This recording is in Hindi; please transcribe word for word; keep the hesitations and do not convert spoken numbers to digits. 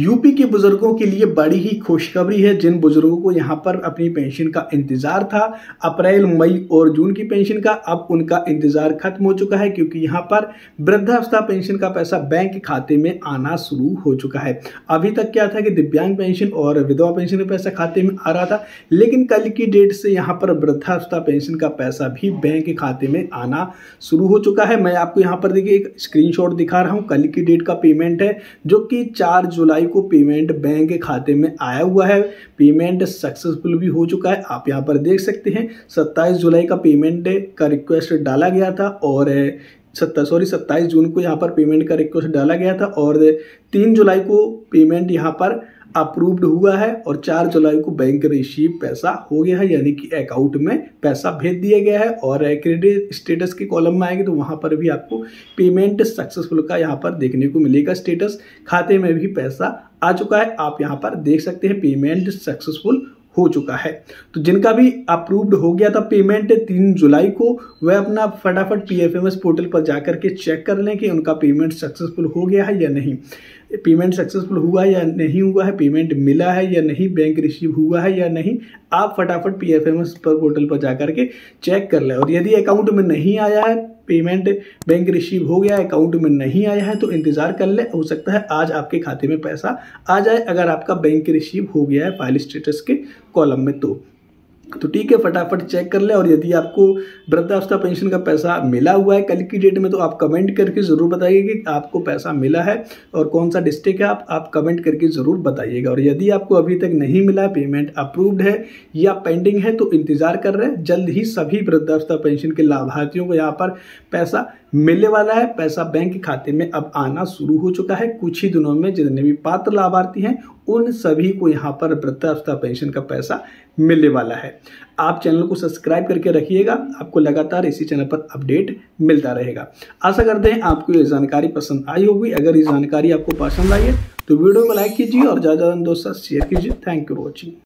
यूपी के बुजुर्गों के लिए बड़ी ही खुशखबरी है। जिन बुजुर्गों को यहाँ पर अपनी पेंशन का इंतजार था अप्रैल मई और जून की पेंशन का, अब उनका इंतजार खत्म हो चुका है क्योंकि यहाँ पर वृद्धावस्था पेंशन का पैसा बैंक खाते में आना शुरू हो चुका है। अभी तक क्या था कि दिव्यांग पेंशन और विधवा पेंशन का पैसा खाते में आ रहा था, लेकिन कल की डेट से यहाँ पर वृद्धावस्था पेंशन का पैसा भी बैंक खाते में आना शुरू हो चुका है। मैं आपको यहाँ पर देखिए एक स्क्रीनशॉट दिखा रहा हूँ, कल की डेट का पेमेंट है जो कि चार जुलाई को पेमेंट बैंक खाते में आया हुआ है। पेमेंट सक्सेसफुल भी हो चुका है, आप यहाँ पर देख सकते हैं। सत्ताईस जुलाई का पेमेंट का रिक्वेस्ट डाला गया था और सत्ता सॉरी सत्ताईस जून को यहाँ पर पेमेंट का रिक्वेस्ट डाला गया था और तीन जुलाई को पेमेंट यहाँ पर अप्रूव्ड हुआ है और चार जुलाई को बैंक रिसीव पैसा हो गया है, यानी कि अकाउंट में पैसा भेज दिया गया है। और क्रेडिट स्टेटस के कॉलम में आएंगे तो वहाँ पर भी आपको पेमेंट सक्सेसफुल का यहाँ पर देखने को मिलेगा। स्टेटस खाते में भी पैसा आ चुका है, आप यहाँ पर देख सकते हैं पेमेंट सक्सेसफुल हो चुका है। तो जिनका भी अप्रूव्ड हो गया था पेमेंट तीन जुलाई को, वह अपना फटाफट पीएफएमएस पोर्टल पर जाकर के चेक कर लें कि उनका पेमेंट सक्सेसफुल हो गया है या नहीं, पेमेंट सक्सेसफुल हुआ या नहीं हुआ है, पेमेंट मिला है या नहीं, बैंक रिसीव हुआ है या नहीं। आप फटाफट पीएफएमएस पर पोर्टल पर जाकर के चेक कर लें। और यदि अकाउंट में नहीं आया है, पेमेंट बैंक रिसीव हो गया, अकाउंट में नहीं आया है, तो इंतजार कर ले, हो सकता है आज आपके खाते में पैसा आ जाए अगर आपका बैंक रिसीव हो गया है फाइल स्टेटस के कॉलम में। तो तो ठीक है, फटाफट चेक कर ले। और यदि आपको वृद्धावस्था पेंशन का पैसा मिला हुआ है कल की डेट में, तो आप कमेंट करके ज़रूर बताइए कि आपको पैसा मिला है और कौन सा डिस्ट्रिक्ट है, आप आप कमेंट करके ज़रूर बताइएगा। और यदि आपको अभी तक नहीं मिला, पेमेंट अप्रूव्ड है या पेंडिंग है, तो इंतज़ार कर रहे हैं, जल्द ही सभी वृद्धावस्था पेंशन के लाभार्थियों को यहाँ पर पैसा मिलने वाला है। पैसा बैंक खाते में अब आना शुरू हो चुका है। कुछ ही दिनों में जितने भी पात्र लाभार्थी हैं उन सभी को यहाँ पर वृद्धावस्था पेंशन का पैसा मिलने वाला है। आप चैनल को सब्सक्राइब करके रखिएगा, आपको लगातार इसी चैनल पर अपडेट मिलता रहेगा। आशा करते हैं आपको ये जानकारी पसंद आई होगी। अगर ये जानकारी आपको पसंद आई है तो वीडियो को लाइक कीजिए और ज़्यादा से ज़्यादा दोस्तों शेयर कीजिए। Thank you for watching.